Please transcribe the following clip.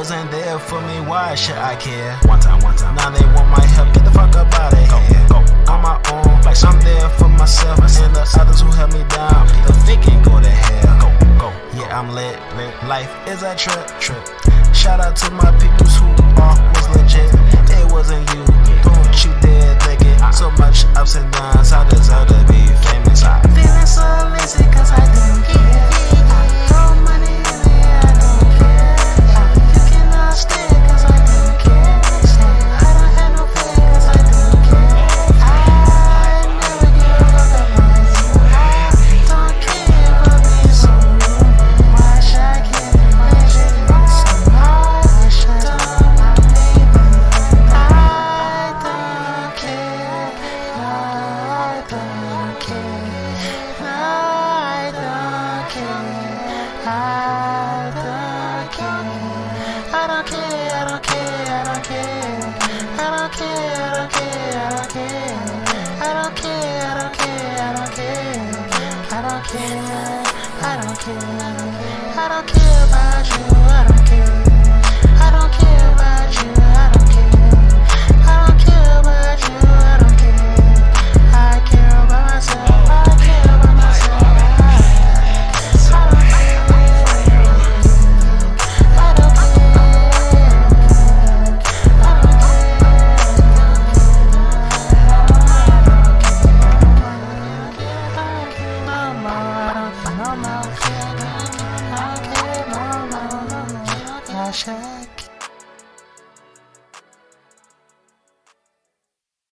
Wasn't there for me, why should I care? One time, now they want my help, get the fuck up out of here. Go. On my own, like I'm there for myself and the others who held me down. The thinking go to hell. Go. Yeah, I'm lit. Life is a trip. Shout out to my peoples who was legit. It wasn't you, don't you dare think it. So much ups and downs, I deserve to be famous. I'm feeling so lazy cause I don't care. I don't care about you, I don't care. Check.